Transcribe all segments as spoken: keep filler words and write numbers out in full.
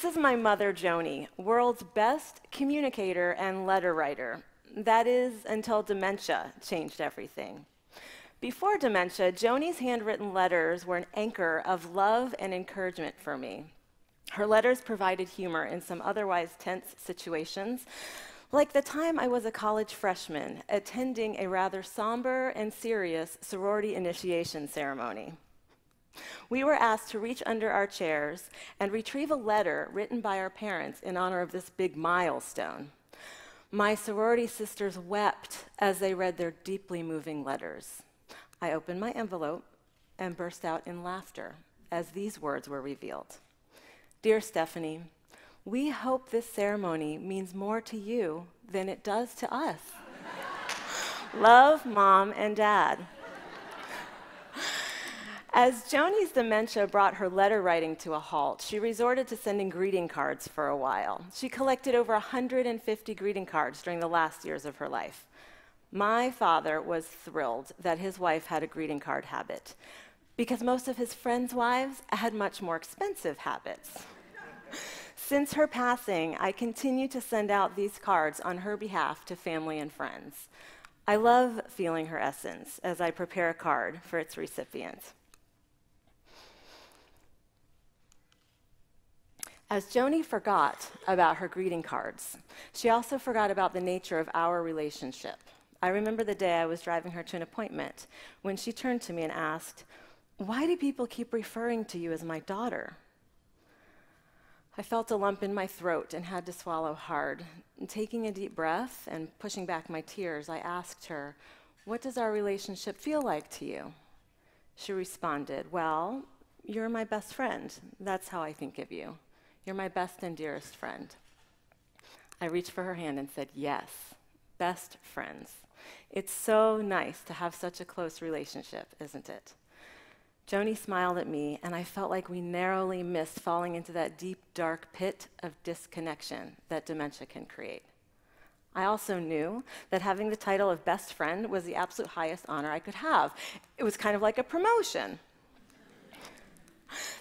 This is my mother, Joni, world's best communicator and letter writer. That is, until dementia changed everything. Before dementia, Joni's handwritten letters were an anchor of love and encouragement for me. Her letters provided humor in some otherwise tense situations, like the time I was a college freshman attending a rather somber and serious sorority initiation ceremony. We were asked to reach under our chairs and retrieve a letter written by our parents in honor of this big milestone. My sorority sisters wept as they read their deeply moving letters. I opened my envelope and burst out in laughter as these words were revealed. Dear Stephanie, we hope this ceremony means more to you than it does to us. Love, Mom and Dad. As Joni's dementia brought her letter writing to a halt, she resorted to sending greeting cards for a while. She collected over one hundred fifty greeting cards during the last years of her life. My father was thrilled that his wife had a greeting card habit, because most of his friends' wives had much more expensive habits. Since her passing, I continue to send out these cards on her behalf to family and friends. I love feeling her essence as I prepare a card for its recipient. As Joni forgot about her greeting cards, she also forgot about the nature of our relationship. I remember the day I was driving her to an appointment when she turned to me and asked, "Why do people keep referring to you as my daughter?" I felt a lump in my throat and had to swallow hard. And taking a deep breath and pushing back my tears, I asked her, "What does our relationship feel like to you?" She responded, "Well, you're my best friend. That's how I think of you. You're my best and dearest friend." I reached for her hand and said, "Yes, best friends. It's so nice to have such a close relationship, isn't it?" Joni smiled at me, and I felt like we narrowly missed falling into that deep, dark pit of disconnection that dementia can create. I also knew that having the title of best friend was the absolute highest honor I could have. It was kind of like a promotion.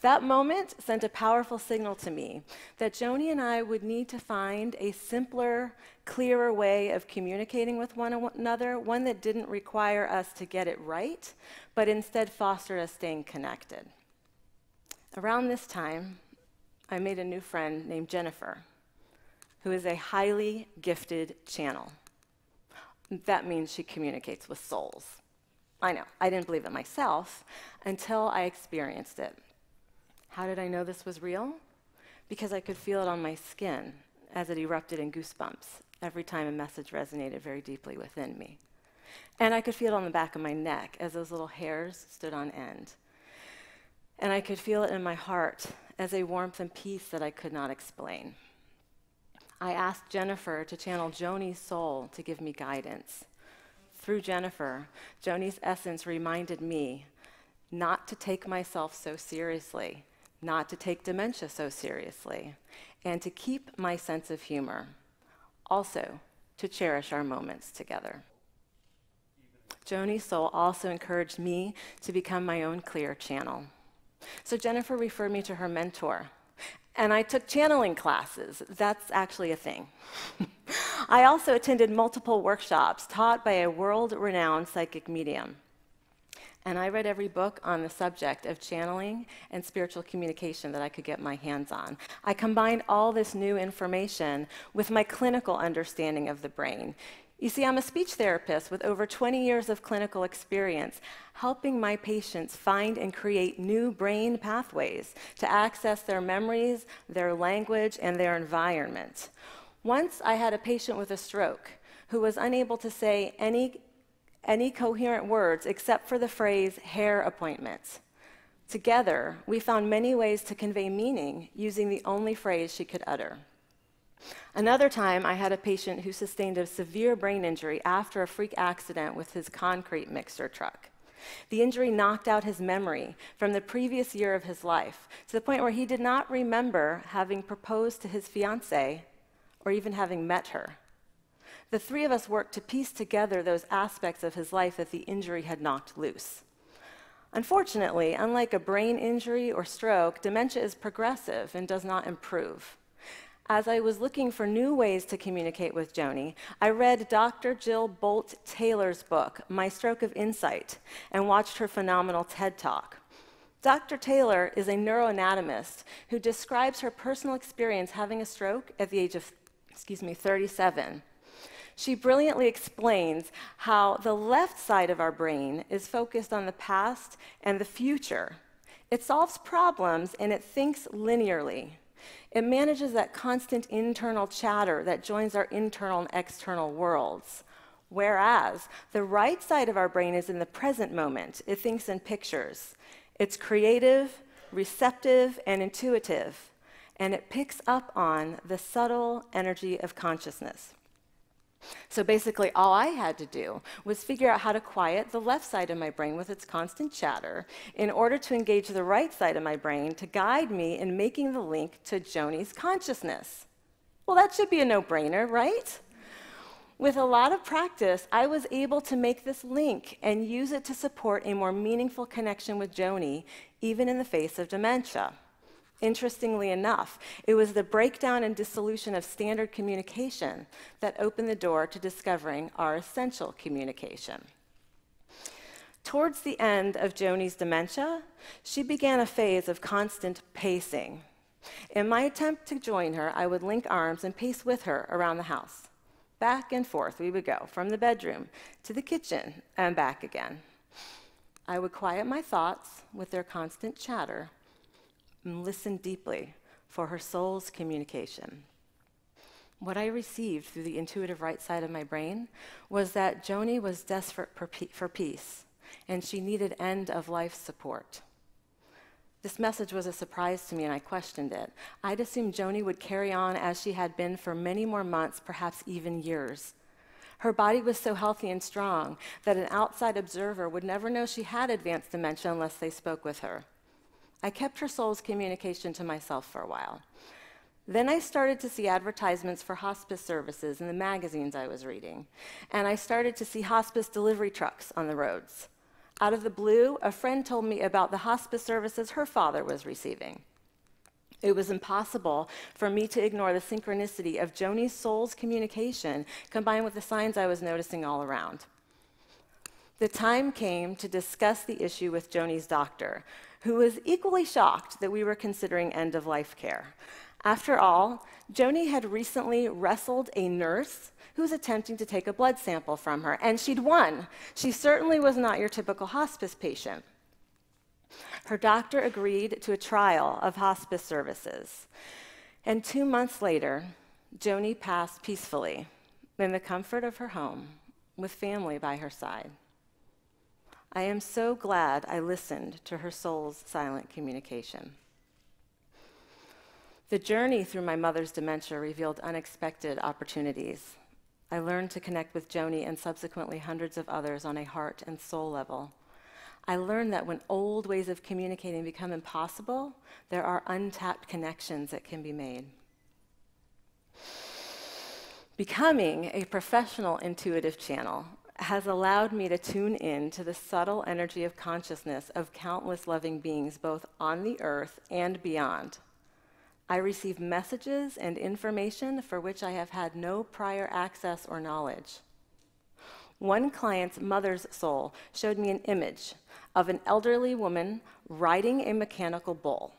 That moment sent a powerful signal to me that Joni and I would need to find a simpler, clearer way of communicating with one another, one that didn't require us to get it right, but instead fostered us staying connected. Around this time, I made a new friend named Jennifer, who is a highly gifted channel. That means she communicates with souls. I know, I didn't believe it myself until I experienced it. How did I know this was real? Because I could feel it on my skin as it erupted in goosebumps every time a message resonated very deeply within me. And I could feel it on the back of my neck as those little hairs stood on end. And I could feel it in my heart as a warmth and peace that I could not explain. I asked Jennifer to channel Joni's soul to give me guidance. Through Jennifer, Joni's essence reminded me not to take myself so seriously, not to take dementia so seriously, and to keep my sense of humor. Also, to cherish our moments together. Joni's soul also encouraged me to become my own clear channel. So Jennifer referred me to her mentor, and I took channeling classes. That's actually a thing. I also attended multiple workshops taught by a world-renowned psychic medium. And I read every book on the subject of channeling and spiritual communication that I could get my hands on. I combined all this new information with my clinical understanding of the brain. You see, I'm a speech therapist with over twenty years of clinical experience, helping my patients find and create new brain pathways to access their memories, their language, and their environment. Once I had a patient with a stroke who was unable to say any any coherent words except for the phrase hair appointment. Together, we found many ways to convey meaning using the only phrase she could utter. Another time, I had a patient who sustained a severe brain injury after a freak accident with his concrete mixer truck. The injury knocked out his memory from the previous year of his life to the point where he did not remember having proposed to his fiancée or even having met her. The three of us worked to piece together those aspects of his life that the injury had knocked loose. Unfortunately, unlike a brain injury or stroke, dementia is progressive and does not improve. As I was looking for new ways to communicate with Joni, I read Doctor Jill Bolt Taylor's book, My Stroke of Insight, and watched her phenomenal TED Talk. Doctor Taylor is a neuroanatomist who describes her personal experience having a stroke at the age of, excuse me, thirty-seven. She brilliantly explains how the left side of our brain is focused on the past and the future. It solves problems and it thinks linearly. It manages that constant internal chatter that joins our internal and external worlds. Whereas the right side of our brain is in the present moment. It thinks in pictures. It's creative, receptive, and intuitive. And it picks up on the subtle energy of consciousness. So basically, all I had to do was figure out how to quiet the left side of my brain with its constant chatter in order to engage the right side of my brain to guide me in making the link to Joni's consciousness. Well, that should be a no-brainer, right? With a lot of practice, I was able to make this link and use it to support a more meaningful connection with Joni, even in the face of dementia. Interestingly enough, it was the breakdown and dissolution of standard communication that opened the door to discovering our essential communication. Towards the end of Joni's dementia, she began a phase of constant pacing. In my attempt to join her, I would link arms and pace with her around the house. Back and forth we would go, from the bedroom to the kitchen and back again. I would quiet my thoughts with their constant chatter and listen deeply for her soul's communication. What I received through the intuitive right side of my brain was that Joni was desperate for peace, and she needed end-of-life support. This message was a surprise to me, and I questioned it. I'd assumed Joni would carry on as she had been for many more months, perhaps even years. Her body was so healthy and strong that an outside observer would never know she had advanced dementia unless they spoke with her. I kept her soul's communication to myself for a while. Then I started to see advertisements for hospice services in the magazines I was reading, and I started to see hospice delivery trucks on the roads. Out of the blue, a friend told me about the hospice services her father was receiving. It was impossible for me to ignore the synchronicity of Joni's soul's communication combined with the signs I was noticing all around. The time came to discuss the issue with Joni's doctor, who was equally shocked that we were considering end-of-life care. After all, Joni had recently wrestled a nurse who was attempting to take a blood sample from her, and she'd won. She certainly was not your typical hospice patient. Her doctor agreed to a trial of hospice services, and two months later, Joni passed peacefully in the comfort of her home with family by her side. I am so glad I listened to her soul's silent communication. The journey through my mother's dementia revealed unexpected opportunities. I learned to connect with Joni and subsequently hundreds of others on a heart and soul level. I learned that when old ways of communicating become impossible, there are untapped connections that can be made. Becoming a professional intuitive channel has allowed me to tune in to the subtle energy of consciousness of countless loving beings both on the earth and beyond. I receive messages and information for which I have had no prior access or knowledge. One client's mother's soul showed me an image of an elderly woman riding a mechanical bull.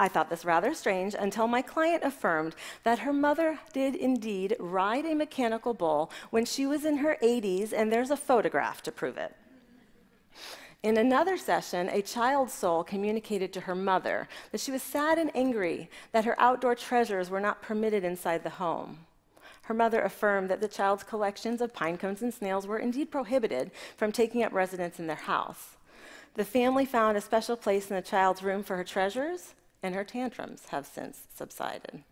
I thought this rather strange until my client affirmed that her mother did indeed ride a mechanical bull when she was in her eighties, and there's a photograph to prove it. In another session, a child's soul communicated to her mother that she was sad and angry that her outdoor treasures were not permitted inside the home. Her mother affirmed that the child's collections of pine cones and snails were indeed prohibited from taking up residence in their house. The family found a special place in the child's room for her treasures, and her tantrums have since subsided.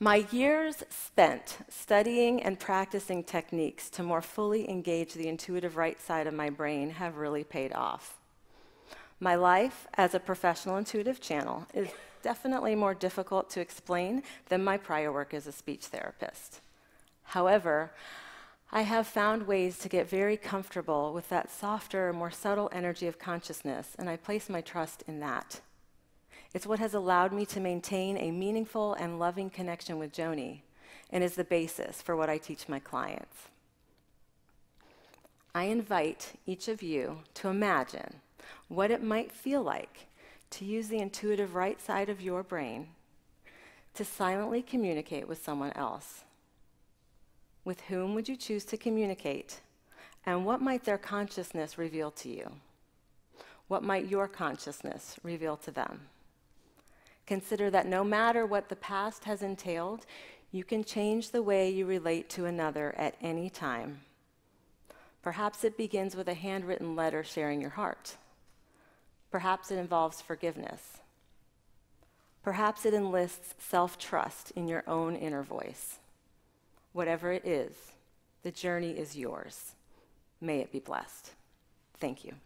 My years spent studying and practicing techniques to more fully engage the intuitive right side of my brain have really paid off. My life as a professional intuitive channel is definitely more difficult to explain than my prior work as a speech therapist. However, I have found ways to get very comfortable with that softer, more subtle energy of consciousness, and I place my trust in that. It's what has allowed me to maintain a meaningful and loving connection with Joni, and is the basis for what I teach my clients. I invite each of you to imagine what it might feel like to use the intuitive right side of your brain to silently communicate with someone else. With whom would you choose to communicate, and what might their consciousness reveal to you? What might your consciousness reveal to them? Consider that no matter what the past has entailed, you can change the way you relate to another at any time. Perhaps it begins with a handwritten letter sharing your heart. Perhaps it involves forgiveness. Perhaps it enlists self-trust in your own inner voice. Whatever it is, the journey is yours. May it be blessed. Thank you.